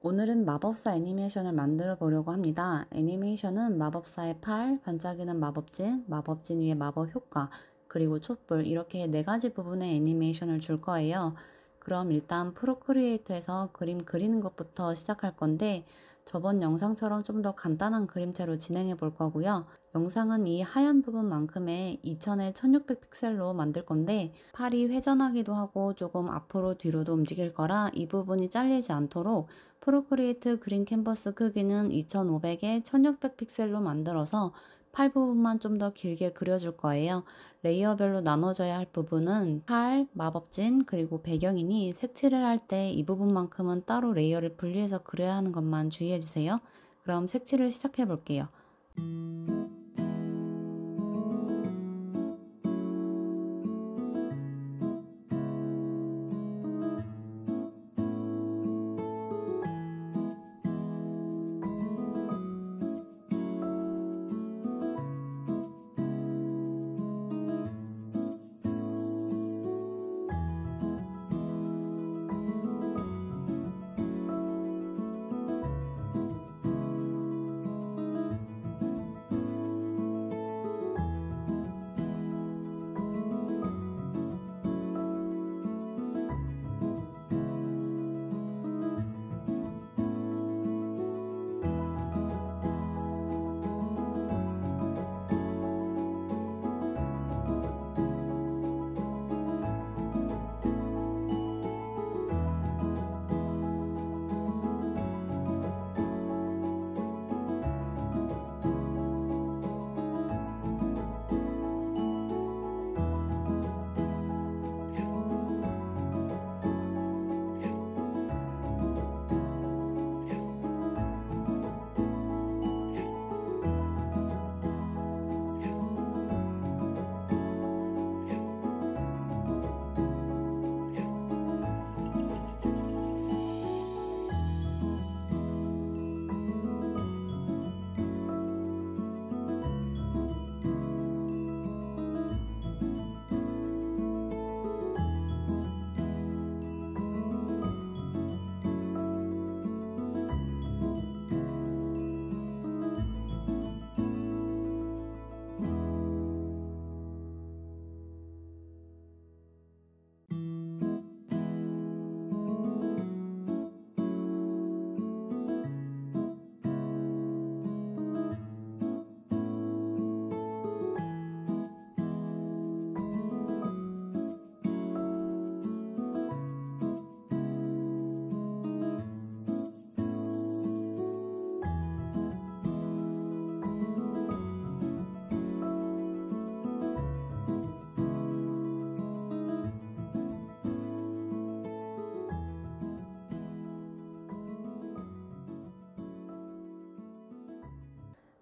오늘은 마법사 애니메이션을 만들어 보려고 합니다. 애니메이션은 마법사의 팔, 반짝이는 마법진, 마법진 위에 마법 효과, 그리고 촛불 이렇게 4가지 부분의 애니메이션을 줄 거예요. 그럼 일단 프로크리에이트에서 그림 그리는 것부터 시작할 건데 저번 영상처럼 좀 더 간단한 그림체로 진행해 볼 거고요. 영상은 이 하얀 부분만큼의 2000x 1600 픽셀로 만들 건데 팔이 회전하기도 하고 조금 앞으로 뒤로도 움직일 거라 이 부분이 잘리지 않도록 프로크리에이트 그림 캔버스 크기는 2500에 1600 픽셀로 만들어서 팔 부분만 좀 더 길게 그려줄 거예요. 레이어별로 나눠져야 할 부분은 팔, 마법진, 그리고 배경이니 색칠을 할 때 이 부분만큼은 따로 레이어를 분리해서 그려야 하는 것만 주의해주세요. 그럼 색칠을 시작해 볼게요.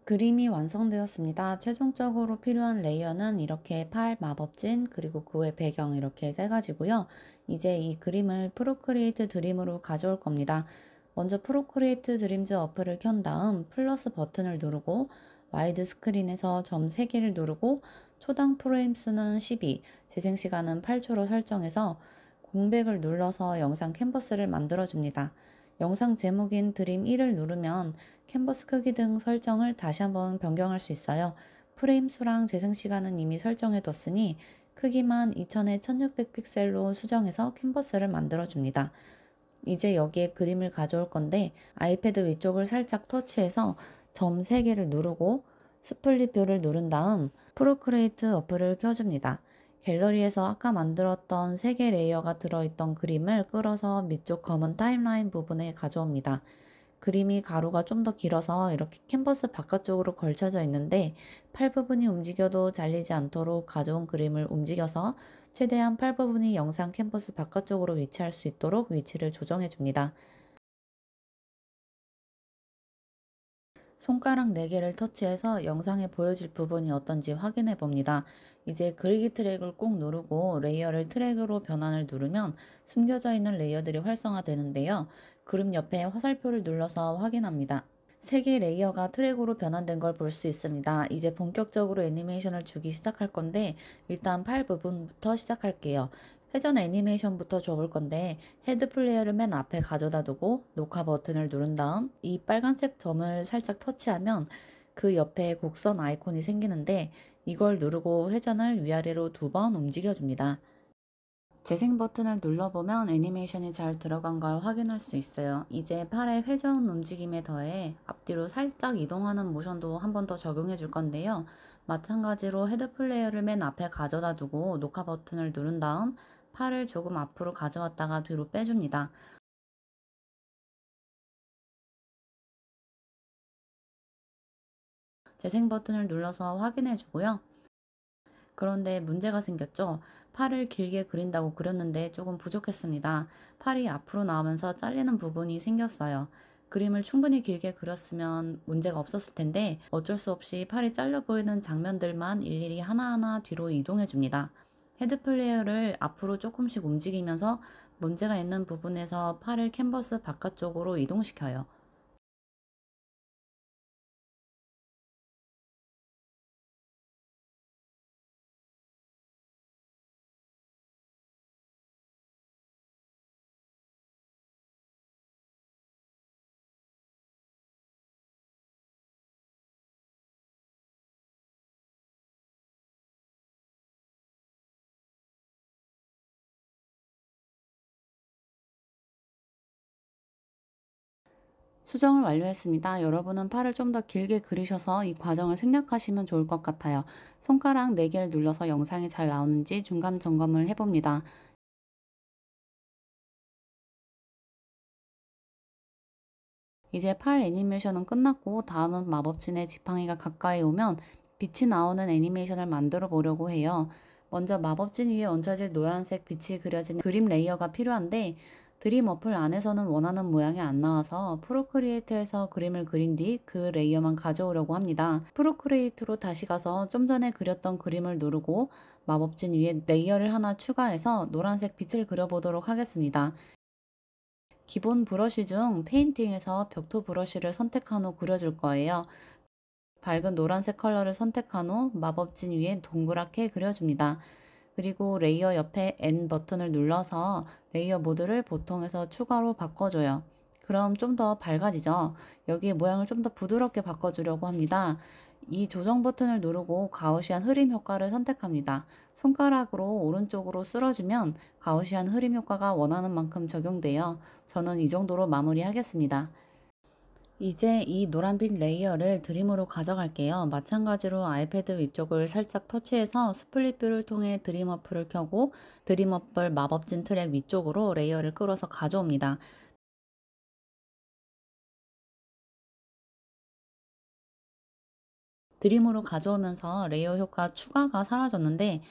그림이 완성되었습니다. 최종적으로 필요한 레이어는 이렇게 팔, 마법진, 그리고 그 외 배경 이렇게 3가지고요. 이제 이 그림을 프로크리에이트 드림으로 가져올 겁니다. 먼저 프로크리에이트 드림즈 어플을 켠 다음 플러스 버튼을 누르고 와이드 스크린에서 점 3개를 누르고 초당 프레임 수는 12, 재생 시간은 8초로 설정해서 공백을 눌러서 영상 캔버스를 만들어줍니다. 영상 제목인 드림 1을 누르면 캔버스 크기 등 설정을 다시 한번 변경할 수 있어요. 프레임 수랑 재생 시간은 이미 설정해뒀으니 크기만 2000에 1600 픽셀로 수정해서 캔버스를 만들어줍니다. 이제 여기에 그림을 가져올 건데 아이패드 위쪽을 살짝 터치해서 점 3개를 누르고 스플릿 뷰를 누른 다음 프로크리에이트 어플을 켜줍니다. 갤러리에서 아까 만들었던 3개 레이어가 들어있던 그림을 끌어서 밑쪽 검은 타임라인 부분에 가져옵니다. 그림이 가로가 좀 더 길어서 이렇게 캔버스 바깥쪽으로 걸쳐져 있는데 팔 부분이 움직여도 잘리지 않도록 가져온 그림을 움직여서 최대한 팔 부분이 영상 캔버스 바깥쪽으로 위치할 수 있도록 위치를 조정해 줍니다. 손가락 4개를 터치해서 영상에 보여질 부분이 어떤지 확인해 봅니다. 이제 그리기 트랙을 꼭 누르고 레이어를 트랙으로 변환을 누르면 숨겨져 있는 레이어들이 활성화되는데요. 그림 옆에 화살표를 눌러서 확인합니다. 3개 레이어가 트랙으로 변환된 걸 볼 수 있습니다. 이제 본격적으로 애니메이션을 주기 시작할 건데 일단 팔 부분부터 시작할게요. 회전 애니메이션부터 줘볼 건데 헤드 플레이어를 맨 앞에 가져다 두고 녹화 버튼을 누른 다음 이 빨간색 점을 살짝 터치하면 그 옆에 곡선 아이콘이 생기는데 이걸 누르고 회전을 위아래로 2번 움직여줍니다. 재생 버튼을 눌러보면 애니메이션이 잘 들어간 걸 확인할 수 있어요. 이제 팔의 회전 움직임에 더해 앞뒤로 살짝 이동하는 모션도 한 번 더 적용해 줄 건데요. 마찬가지로 헤드 플레이어를 맨 앞에 가져다 두고 녹화 버튼을 누른 다음 팔을 조금 앞으로 가져왔다가 뒤로 빼줍니다. 재생 버튼을 눌러서 확인해 주고요. 그런데 문제가 생겼죠. 팔을 길게 그린다고 그렸는데 조금 부족했습니다. 팔이 앞으로 나오면서 잘리는 부분이 생겼어요. 그림을 충분히 길게 그렸으면 문제가 없었을 텐데 어쩔 수 없이 팔이 잘려 보이는 장면들만 일일이 하나하나 뒤로 이동해 줍니다. 헤드 플레이어를 앞으로 조금씩 움직이면서 문제가 있는 부분에서 팔을 캔버스 바깥쪽으로 이동시켜요. 수정을 완료했습니다. 여러분은 팔을 좀 더 길게 그리셔서 이 과정을 생략하시면 좋을 것 같아요. 손가락 4개를 눌러서 영상이 잘 나오는지 중간 점검을 해봅니다. 이제 팔 애니메이션은 끝났고 다음은 마법진의 지팡이가 가까이 오면 빛이 나오는 애니메이션을 만들어 보려고 해요. 먼저 마법진 위에 얹혀질 노란색 빛이 그려진 그림 레이어가 필요한데 드림 어플 안에서는 원하는 모양이 안 나와서 프로크리에이트에서 그림을 그린 뒤 그 레이어만 가져오려고 합니다. 프로크리에이트로 다시 가서 좀 전에 그렸던 그림을 누르고 마법진 위에 레이어를 하나 추가해서 노란색 빛을 그려보도록 하겠습니다. 기본 브러쉬 중 페인팅에서 벽토 브러쉬를 선택한 후 그려줄 거예요. 밝은 노란색 컬러를 선택한 후 마법진 위에 동그랗게 그려줍니다. 그리고 레이어 옆에 N 버튼을 눌러서 레이어 모드를 보통에서 추가로 바꿔줘요. 그럼 좀 더 밝아지죠? 여기 모양을 좀 더 부드럽게 바꿔주려고 합니다. 이 조정 버튼을 누르고 가우시안 흐림 효과를 선택합니다. 손가락으로 오른쪽으로 쓸어주면 가우시안 흐림 효과가 원하는 만큼 적용돼요. 저는 이 정도로 마무리하겠습니다. 이제 이 노란빛 레이어를 드림으로 가져갈게요. 마찬가지로 아이패드 위쪽을 살짝 터치해서 스플릿뷰를 통해 드림 어플을 켜고 드림 어플 마법진 트랙 위쪽으로 레이어를 끌어서 가져옵니다. 드림으로 가져오면서 레이어 효과 추가가 사라졌는데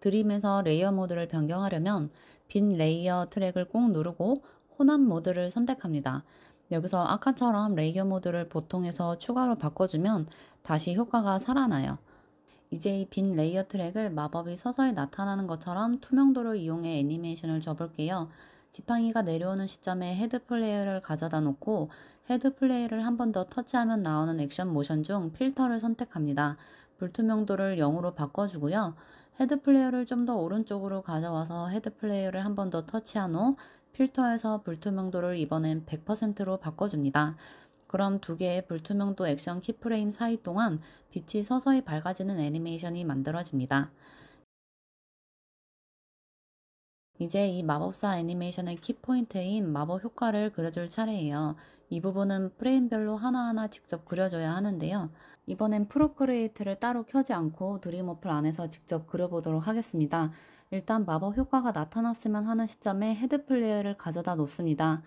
드림에서 레이어 모드를 변경하려면 빈 레이어 트랙을 꼭 누르고 혼합 모드를 선택합니다. 여기서 아까처럼 레이어 모드를 보통에서 추가로 바꿔주면 다시 효과가 살아나요. 이제 이 빈 레이어 트랙을 마법이 서서히 나타나는 것처럼 투명도를 이용해 애니메이션을 줘볼게요. 지팡이가 내려오는 시점에 헤드 플레이어를 가져다 놓고 헤드 플레이어를 한 번 더 터치하면 나오는 액션 모션 중 필터를 선택합니다. 불투명도를 0으로 바꿔주고요. 헤드 플레이어를 좀 더 오른쪽으로 가져와서 헤드 플레이어를 한 번 더 터치한 후 필터에서 불투명도를 이번엔 100%로 바꿔줍니다. 그럼 두 개의 불투명도 액션 키프레임 사이 동안 빛이 서서히 밝아지는 애니메이션이 만들어집니다. 이제 이 마법사 애니메이션의 키포인트인 마법 효과를 그려줄 차례예요. 이 부분은 프레임별로 하나하나 직접 그려줘야 하는데요. 이번엔 프로크리에이트를 따로 켜지 않고 드림 어플 안에서 직접 그려보도록 하겠습니다. 일단 마법 효과가 나타났으면 하는 시점에 헤드 플레이어를 가져다 놓습니다.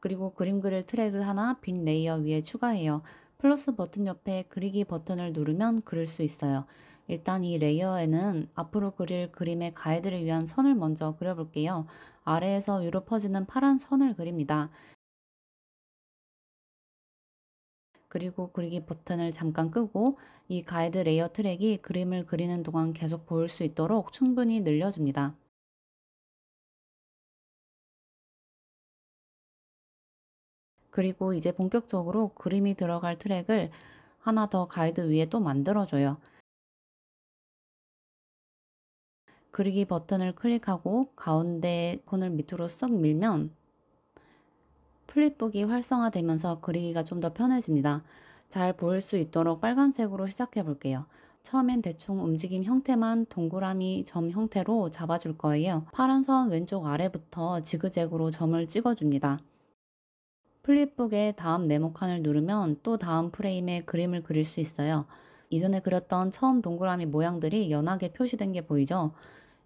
그리고 그림 그릴 트랙을 하나 빈 레이어 위에 추가해요. 플러스 버튼 옆에 그리기 버튼을 누르면 그릴 수 있어요. 일단 이 레이어에는 앞으로 그릴 그림의 가이드를 위한 선을 먼저 그려볼게요. 아래에서 위로 퍼지는 파란 선을 그립니다. 그리고 그리기 버튼을 잠깐 끄고 이 가이드 레이어 트랙이 그림을 그리는 동안 계속 보일 수 있도록 충분히 늘려줍니다. 그리고 이제 본격적으로 그림이 들어갈 트랙을 하나 더 가이드 위에 또 만들어줘요. 그리기 버튼을 클릭하고 가운데 콘을 밑으로 쏙 밀면 플립북이 활성화되면서 그리기가 좀 더 편해집니다. 잘 보일 수 있도록 빨간색으로 시작해 볼게요. 처음엔 대충 움직임 형태만 동그라미 점 형태로 잡아줄 거예요. 파란 선 왼쪽 아래부터 지그재그로 점을 찍어줍니다. 플립북의 다음 네모칸을 누르면 또 다음 프레임에 그림을 그릴 수 있어요. 이전에 그렸던 처음 동그라미 모양들이 연하게 표시된 게 보이죠?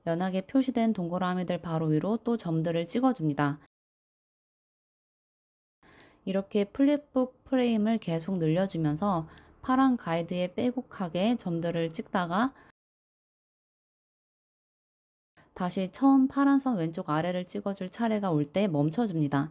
연하게 표시된 동그라미들 바로 위로 또 점들을 찍어줍니다. 이렇게 플립북 프레임을 계속 늘려주면서 파란 가이드에 빼곡하게 점들을 찍다가 다시 처음 파란 선 왼쪽 아래를 찍어줄 차례가 올 때 멈춰줍니다.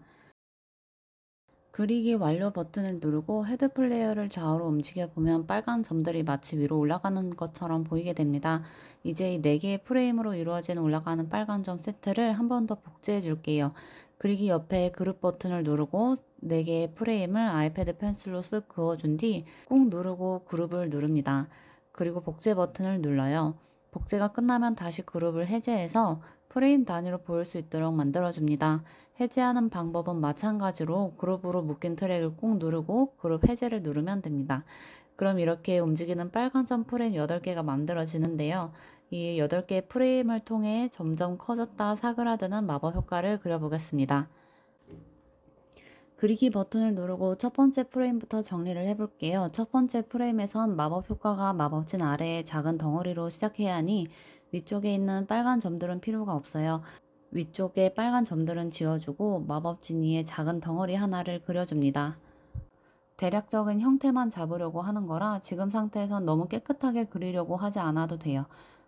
그리기 완료 버튼을 누르고 헤드 플레이어를 좌우로 움직여 보면 빨간 점들이 마치 위로 올라가는 것처럼 보이게 됩니다. 이제 이 4개의 프레임으로 이루어진 올라가는 빨간 점 세트를 한 번 더 복제해 줄게요. 그리기 옆에 그룹 버튼을 누르고 4개의 프레임을 아이패드 펜슬로 쓱 그어준 뒤 꾹 누르고 그룹을 누릅니다. 그리고 복제 버튼을 눌러요. 복제가 끝나면 다시 그룹을 해제해서 프레임 단위로 보일 수 있도록 만들어줍니다. 해제하는 방법은 마찬가지로 그룹으로 묶인 트랙을 꾹 누르고 그룹 해제를 누르면 됩니다. 그럼 이렇게 움직이는 빨간 점 프레임 8개가 만들어지는데요. 이 8개의 프레임을 통해 점점 커졌다 사그라드는 마법 효과를 그려보겠습니다. 그리기 버튼을 누르고 첫 번째 프레임부터 정리를 해볼게요. 첫 번째 프레임에선 마법 효과가 마법진 아래의 작은 덩어리로 시작해야 하니 위쪽에 있는 빨간 점들은 필요가 없어요. 위쪽에 빨간 점들은 지워주고 마법 지니의 작은 덩어리 하나를 그려줍니다. 대략적인 형태만 잡으려고 하는 거라 지금 상태에선 너무 깨끗하게 그리려고 하지 않아도 돼요.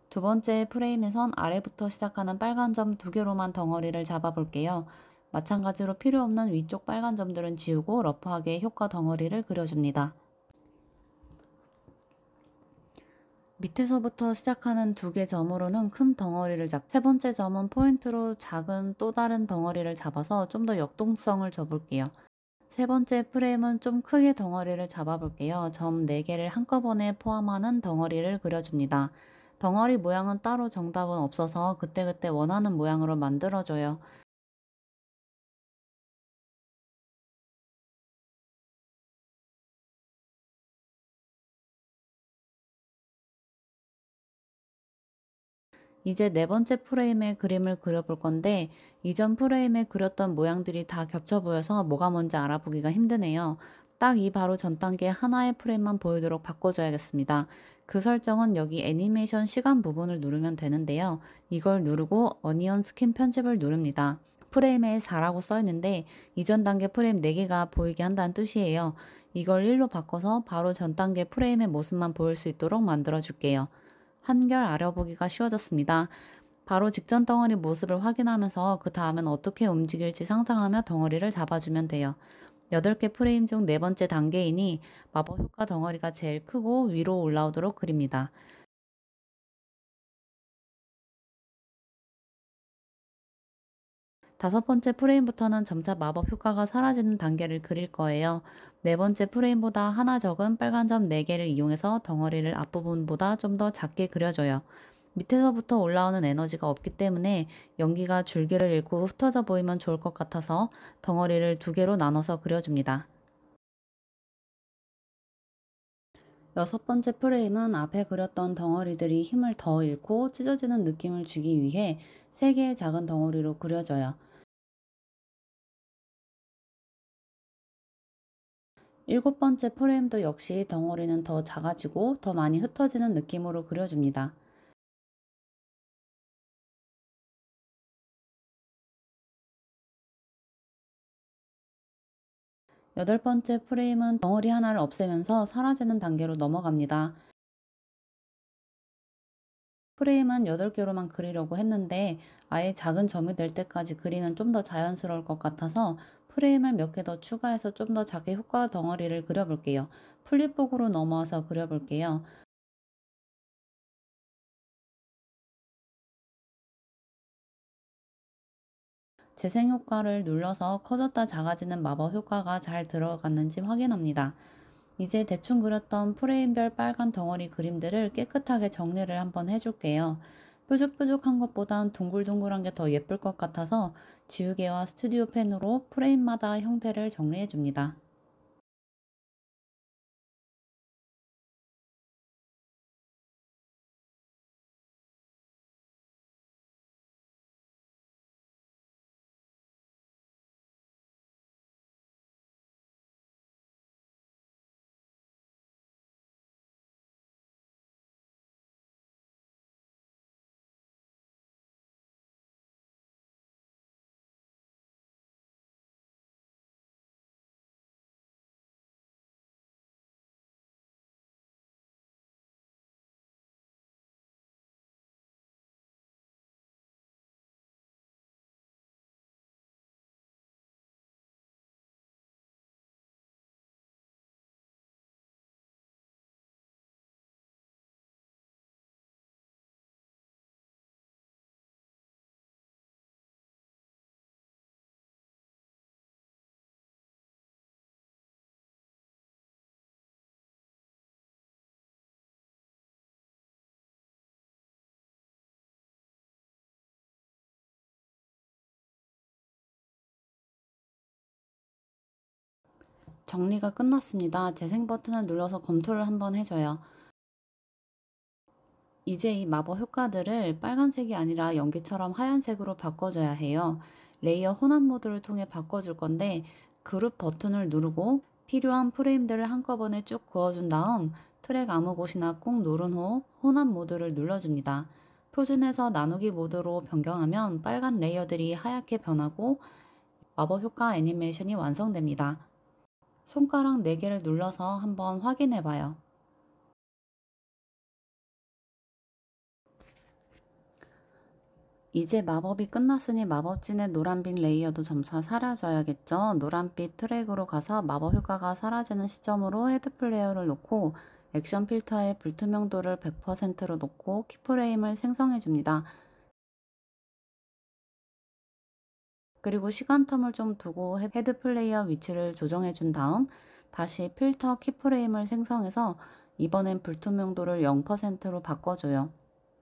두 번째 프레임에선 아래부터 시작하는 빨간 점 2개로만 덩어리를 잡아볼게요. 마찬가지로 필요 없는 위쪽 빨간 점들은 지우고 러프하게 효과 덩어리를 그려줍니다. 밑에서부터 시작하는 2개 점으로는 큰 덩어리를 잡고 세 번째 점은 포인트로 작은 또 다른 덩어리를 잡아서 좀 더 역동성을 줘볼게요. 세 번째 프레임은 좀 크게 덩어리를 잡아볼게요. 점 4개를 한꺼번에 포함하는 덩어리를 그려줍니다. 덩어리 모양은 따로 정답은 없어서 그때그때 원하는 모양으로 만들어줘요. 이제 4번째 프레임의 그림을 그려볼 건데 이전 프레임에 그렸던 모양들이 다 겹쳐 보여서 뭐가 뭔지 알아보기가 힘드네요. 딱 이 바로 전 단계 하나의 프레임만 보이도록 바꿔줘야겠습니다. 그 설정은 여기 애니메이션 시간 부분을 누르면 되는데요. 이걸 누르고 어니언 스킨 편집을 누릅니다. 프레임에 4라고 써있는데 이전 단계 프레임 4개가 보이게 한다는 뜻이에요. 이걸 1로 바꿔서 바로 전 단계 프레임의 모습만 보일 수 있도록 만들어줄게요. 한결 알아보기가 쉬워졌습니다. 바로 직전 덩어리 모습을 확인하면서 그 다음엔 어떻게 움직일지 상상하며 덩어리를 잡아주면 돼요. 8개 프레임 중 4번째 단계이니 마법 효과 덩어리가 제일 크고 위로 올라오도록 그립니다. 다섯 번째 프레임부터는 점차 마법 효과가 사라지는 단계를 그릴 거예요. 4번째 프레임보다 하나 적은 빨간 점 4개를 이용해서 덩어리를 앞부분보다 좀 더 작게 그려줘요. 밑에서부터 올라오는 에너지가 없기 때문에 연기가 줄기를 잃고 흩어져 보이면 좋을 것 같아서 덩어리를 2개로 나눠서 그려줍니다. 6번째 프레임은 앞에 그렸던 덩어리들이 힘을 더 잃고 찢어지는 느낌을 주기 위해 3개의 작은 덩어리로 그려줘요. 7번째 프레임도 역시 덩어리는 더 작아지고 더 많이 흩어지는 느낌으로 그려줍니다. 8번째 프레임은 덩어리 하나를 없애면서 사라지는 단계로 넘어갑니다. 프레임은 8개로만 그리려고 했는데 아예 작은 점이 될 때까지 그리면 좀 더 자연스러울 것 같아서 프레임을 몇 개 더 추가해서 좀 더 작게 효과 덩어리를 그려볼게요. 플립북으로 넘어와서 그려볼게요. 재생 효과를 눌러서 커졌다 작아지는 마법 효과가 잘 들어갔는지 확인합니다. 이제 대충 그렸던 프레임별 빨간 덩어리 그림들을 깨끗하게 정리를 한번 해줄게요. 뾰족뾰족한 것보단 둥글둥글한 게 더 예쁠 것 같아서 지우개와 스튜디오 펜으로 프레임마다 형태를 정리해 줍니다. 정리가 끝났습니다. 재생 버튼을 눌러서 검토를 한번 해줘요. 이제 이 마법 효과들을 빨간색이 아니라 연기처럼 하얀색으로 바꿔줘야 해요. 레이어 혼합 모드를 통해 바꿔줄 건데 그룹 버튼을 누르고 필요한 프레임들을 한꺼번에 쭉 그어준 다음 트랙 아무 곳이나 꾹 누른 후 혼합 모드를 눌러줍니다. 표준에서 나누기 모드로 변경하면 빨간 레이어들이 하얗게 변하고 마법 효과 애니메이션이 완성됩니다. 손가락 4개를 눌러서 한번 확인해봐요. 이제 마법이 끝났으니 마법진의 노란빛 레이어도 점차 사라져야겠죠. 노란빛 트랙으로 가서 마법 효과가 사라지는 시점으로 헤드 플레어를 놓고 액션 필터의 불투명도를 100%로 놓고 키프레임을 생성해줍니다. 그리고 시간 텀을 좀 두고 헤드 플레이어 위치를 조정해 준 다음 다시 필터 키프레임을 생성해서 이번엔 불투명도를 0%로 바꿔줘요.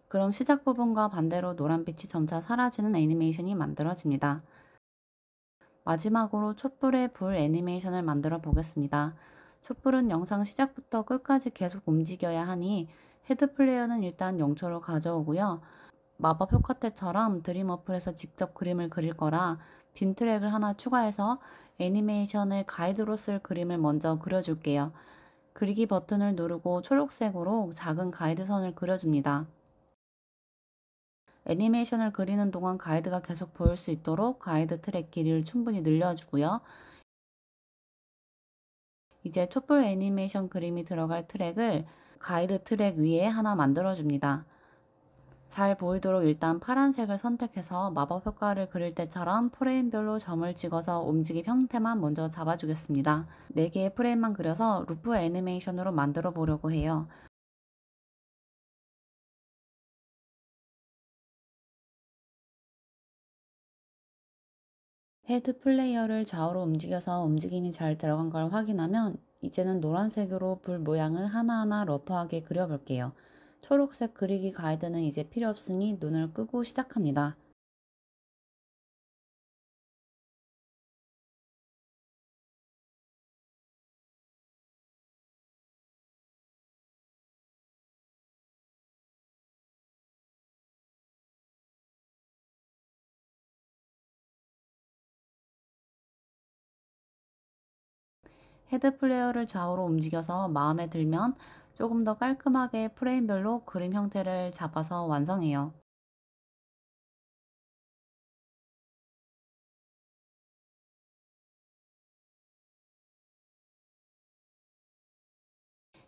그럼 시작 부분과 반대로 노란빛이 점차 사라지는 애니메이션이 만들어집니다. 마지막으로 촛불의 불 애니메이션을 만들어 보겠습니다. 촛불은 영상 시작부터 끝까지 계속 움직여야 하니 헤드 플레이어는 일단 0초로 가져오고요. 마법 효과 때처럼 드림 어플에서 직접 그림을 그릴 거라 빈 트랙을 하나 추가해서 애니메이션을 가이드로 쓸 그림을 먼저 그려줄게요. 그리기 버튼을 누르고 초록색으로 작은 가이드선을 그려줍니다. 애니메이션을 그리는 동안 가이드가 계속 보일 수 있도록 가이드 트랙 길이를 충분히 늘려주고요. 이제 촛불 애니메이션 그림이 들어갈 트랙을 가이드 트랙 위에 하나 만들어줍니다. 잘 보이도록 일단 파란색을 선택해서 마법 효과를 그릴 때처럼 프레임별로 점을 찍어서 움직임 형태만 먼저 잡아주겠습니다. 4개의 프레임만 그려서 루프 애니메이션으로 만들어 보려고 해요. 헤드 플레이어를 좌우로 움직여서 움직임이 잘 들어간 걸 확인하면 이제는 노란색으로 불 모양을 하나하나 러프하게 그려볼게요. 초록색 그리기 가이드는 이제 필요 없으니 눈을 끄고 시작합니다. 헤드 플레어를 좌우로 움직여서 마음에 들면 조금 더 깔끔하게 프레임별로 그림 형태를 잡아서 완성해요.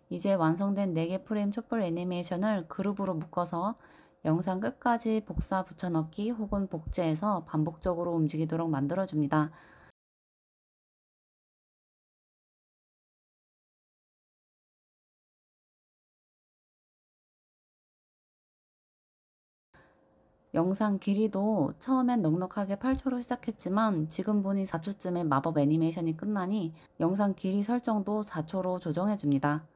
이제 완성된 4개 프레임 촛불 애니메이션을 그룹으로 묶어서 영상 끝까지 복사 붙여넣기 혹은 복제해서 반복적으로 움직이도록 만들어줍니다. 영상 길이도 처음엔 넉넉하게 8초로 시작했지만 지금 보니 4초쯤에 마법 애니메이션이 끝나니 영상 길이 설정도 4초로 조정해줍니다.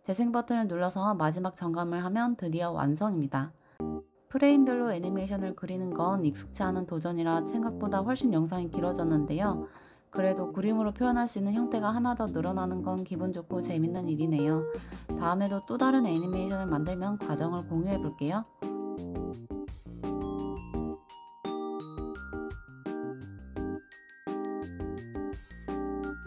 재생 버튼을 눌러서 마지막 점검을 하면 드디어 완성입니다. 프레임별로 애니메이션을 그리는 건 익숙치 않은 도전이라 생각보다 훨씬 영상이 길어졌는데요. 그래도 그림으로 표현할 수 있는 형태가 하나 더 늘어나는 건 기분 좋고 재밌는 일이네요. 다음에도 또 다른 애니메이션을 만들면 과정을 공유해 볼게요.